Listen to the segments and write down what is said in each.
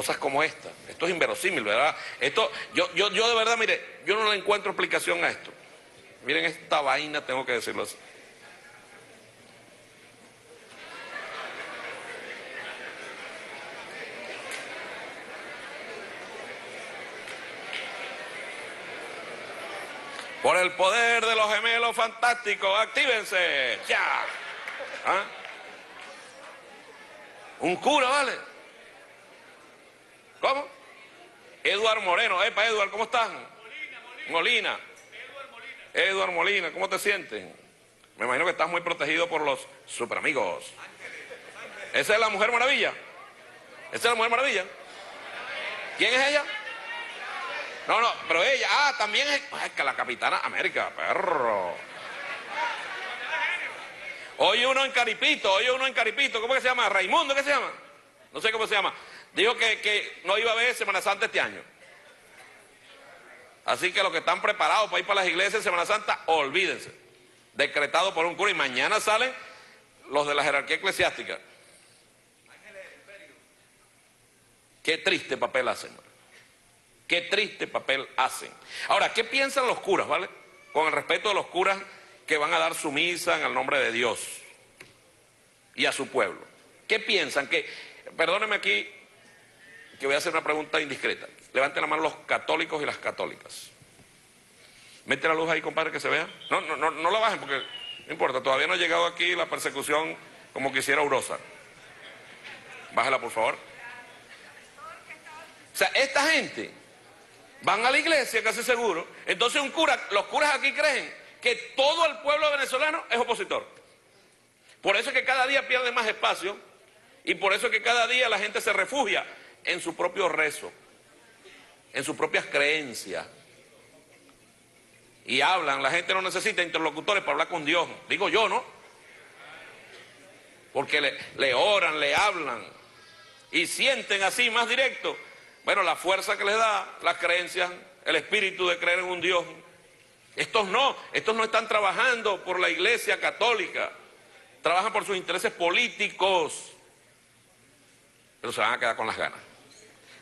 Cosas como esta. Esto es inverosímil, ¿verdad? Esto, yo de verdad, mire, yo no le encuentro explicación a esto. Miren esta vaina, tengo que decirlo así. Por el poder de los gemelos fantásticos, actívense, ya. ¿Ah? Un cura, ¿vale? ¿Cómo? Edward Moreno, epa, Edward, ¿cómo estás? Molina. Edward Molina, ¿cómo te sientes? Me imagino que estás muy protegido por los superamigos. ¿Esa es la Mujer Maravilla? ¿Esa es la Mujer Maravilla? ¿Quién es ella? No, no, pero ella, ah, también es que la Capitana América, perro. Oye uno en Caripito, ¿cómo que se llama? Raimundo, ¿qué se llama? No sé cómo se llama. Dijo que no iba a ver Semana Santa este año. Así que los que están preparados para ir para las iglesias en Semana Santa, olvídense. Decretado por un cura. Y mañana salen los de la jerarquía eclesiástica. Qué triste papel hacen. Qué triste papel hacen. Ahora, ¿qué piensan los curas, vale? Con el respeto de los curas que van a dar su misa en el nombre de Dios y a su pueblo. ¿Qué piensan? Que, perdónenme aquí, que voy a hacer una pregunta indiscreta. Levanten la mano los católicos y las católicas. Mete la luz ahí, compadre, que se vea. No la bajen porque no importa, todavía no ha llegado aquí la persecución como quisiera Urosa. Bájala, por favor. O sea, esta gente van a la iglesia casi seguro. Entonces un cura, los curas aquí creen que todo el pueblo venezolano es opositor. Por eso es que cada día pierde más espacio y por eso es que cada día la gente se refugia en su propio rezo, en sus propias creencias. Y hablan, la gente no necesita interlocutores para hablar con Dios, digo yo, ¿no? Porque le oran, le hablan y sienten así más directo, bueno, la fuerza que les da, las creencias, el espíritu de creer en un Dios. Estos no están trabajando por la iglesia católica, trabajan por sus intereses políticos, pero se van a quedar con las ganas.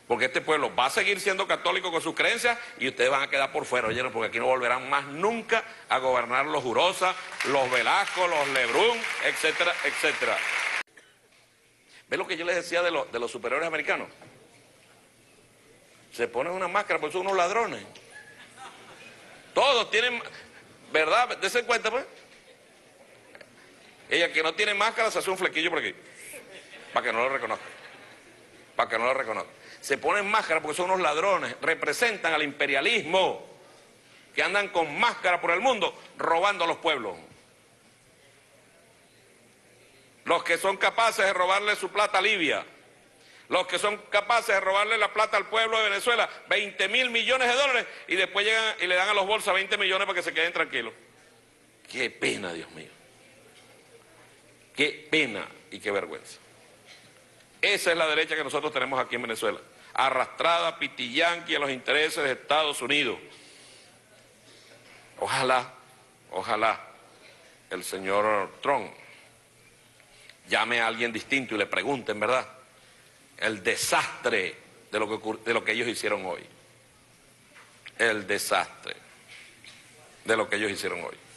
Porque este pueblo va a seguir siendo católico con sus creencias y ustedes van a quedar por fuera, oyeron, porque aquí no volverán más nunca a gobernar los Urosa, los Velasco, los Lebrun, etcétera, etcétera. ¿Ves lo que yo les decía de los superiores americanos? Se ponen una máscara porque son unos ladrones. Todos tienen, ¿verdad? Dese cuenta, pues. Ella que no tiene máscara se hace un flequillo por aquí, para que no lo reconozca. Para que no lo reconozca. Se ponen máscara porque son unos ladrones, representan al imperialismo, que andan con máscara por el mundo, robando a los pueblos. Los que son capaces de robarle su plata a Libia, los que son capaces de robarle la plata al pueblo de Venezuela, 20.000 millones de dólares, y después llegan y le dan a los bolsas 20 millones para que se queden tranquilos. Qué pena, Dios mío. Qué pena y qué vergüenza. Esa es la derecha que nosotros tenemos aquí en Venezuela, arrastrada pitiyanqui a los intereses de Estados Unidos. Ojalá, ojalá el señor Trump llame a alguien distinto y le pregunte, en verdad, el desastre de lo que ellos hicieron hoy. El desastre de lo que ellos hicieron hoy.